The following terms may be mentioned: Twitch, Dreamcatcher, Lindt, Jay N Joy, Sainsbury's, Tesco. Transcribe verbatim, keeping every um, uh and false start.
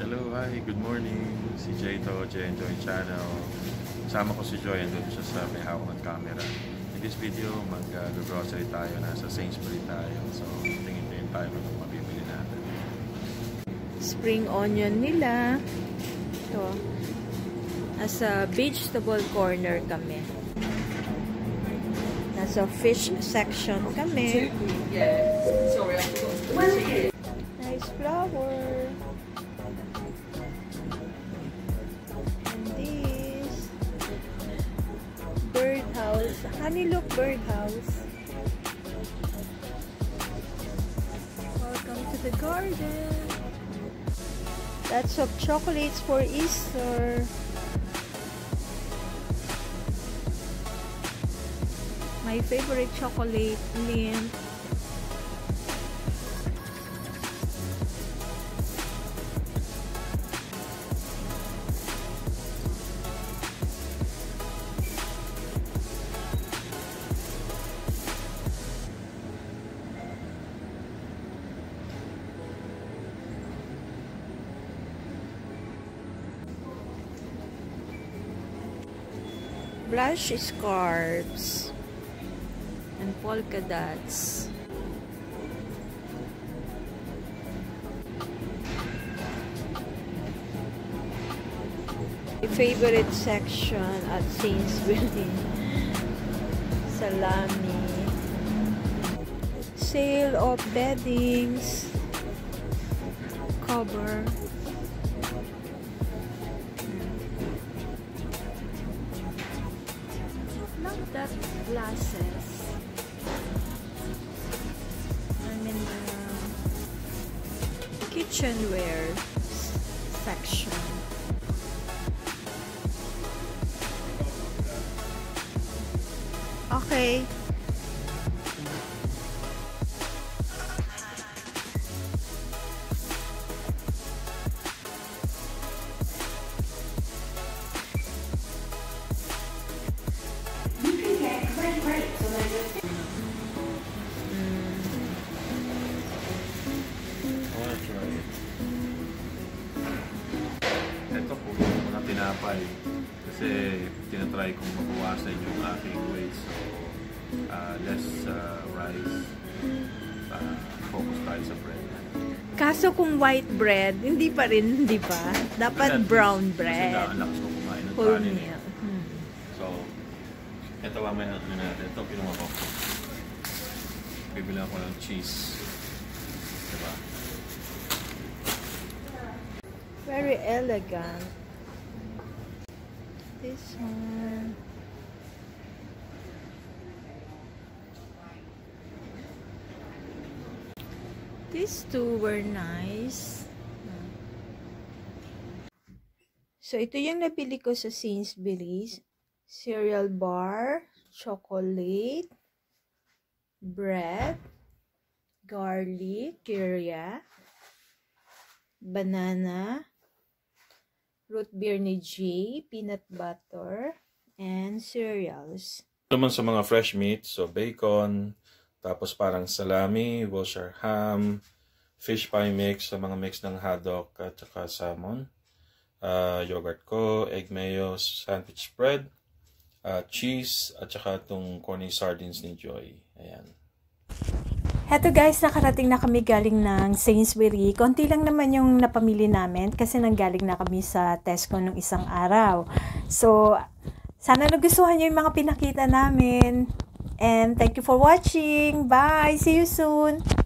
Hello, hi, good morning. Si Jay to, Jay N Joy channel. Sama ko si Joy, andun siya sa may hawak ng camera. In this video, mag-grocery uh, tayo. Nasa Sainsbury's tayo. So, tingin-tingin tayo kung mabibili natin. Spring onion nila. Ito. Nasa vegetable corner kami. Nasa fish section kami. Yeah. Sorry, I forgot. Nice flower. Honeylook birdhouse. Welcome to the garden. Lots of chocolates for Easter. My favorite chocolate, Lindt. Blush scarves and polka dots. My favorite section at Sainsbury's, salami. Sale of beddings, cover. That glasses. I'm in the kitchenware section. Okay. Ito po, muna tinapay kasi tinatry kong mabawasan yung aking weight, so uh, less uh, rice, uh, focus tayo sa bread. Kaso kung white bread, hindi pa rin, di ba? Dapat brown bread. Kasi na-unlocks ko kumain ng kanin eh. Hmm. So, ito ba may ano natin? Ito, pinuha ko. Bibilang ko ng cheese. Diba? Very elegant. This one. These two were nice. So, ito yung napili ko sa Sainsbury's. Cereal bar, chocolate, bread, garlic, curry, banana, root beer ni Jay, peanut butter, and cereals. Ito naman sa mga fresh meat, so bacon, tapos parang salami, Wiltshire ham, fish pie mix, sa mga mix ng haddock at saka salmon, uh, yogurt ko, egg mayo, sandwich bread, uh, cheese, at saka itong corny sardines ni Joy. Ayan. Heto guys, nakarating na kami galing ng Sainsbury's. Konti lang naman yung napamili namin kasi nanggaling na kami sa Tesco nung isang araw. So, sana nagustuhan nyo yung mga pinakita namin. And thank you for watching. Bye! See you soon!